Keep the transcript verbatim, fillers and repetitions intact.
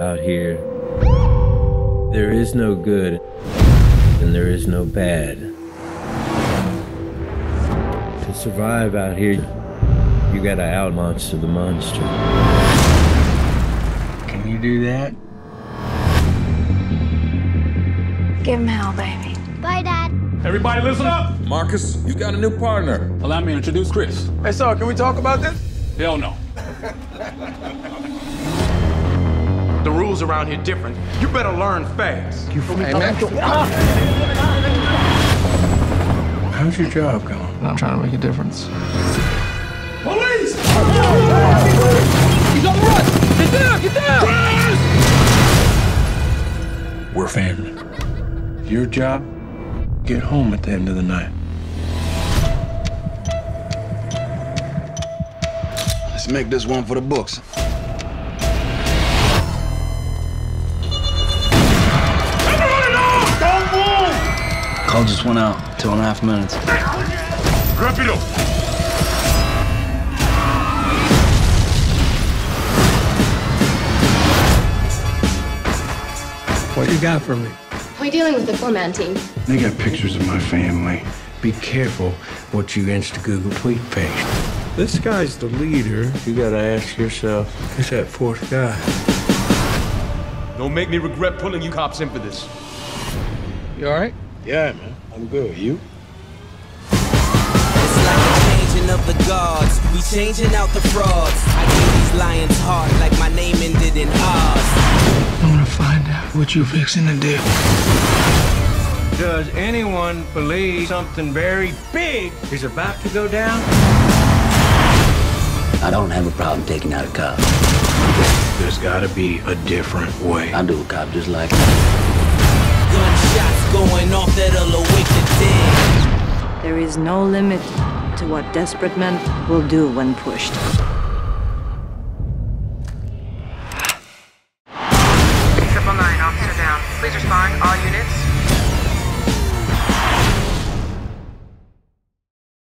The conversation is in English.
out here. There is no good, and there is no bad. To survive out here, you gotta out-monster the monster. Can you do that? Give him hell, baby. Bye, Dad. Everybody listen up! Marcus, you got a new partner. Allow me to introduce Chris. Hey, Saul, can we talk about this? Hell no. The rules around here different. You better learn fast. You hey, man. How's your job going? I'm trying to make a difference. Police! He's on the run! Get down! Get down! Chris! We're family. Your job? Get home at the end of the night. Let's make this one for the books. Call just went out. Two and a half minutes. Rapido! What you got for me? We're dealing with the four-man team. They got pictures of my family. Be careful what you insta-Google tweet page. This guy's the leader. You gotta ask yourself, who's that fourth guy? Don't make me regret pulling you cops in for this. You all right? Yeah, man. I'm good. You? It's like the changing of the gods. We changing out the frauds. I gave these lions hard like my name ended in Oz. I'm gonna find out what you fixing to do. Does anyone believe something very big is about to go down? I don't have a problem taking out a cop. There's gotta be a different way. I do a cop just like that. Gunshots going off that'll awake the dead. There is no limit to what desperate men will do when pushed. triple nine, officer down. Please respond.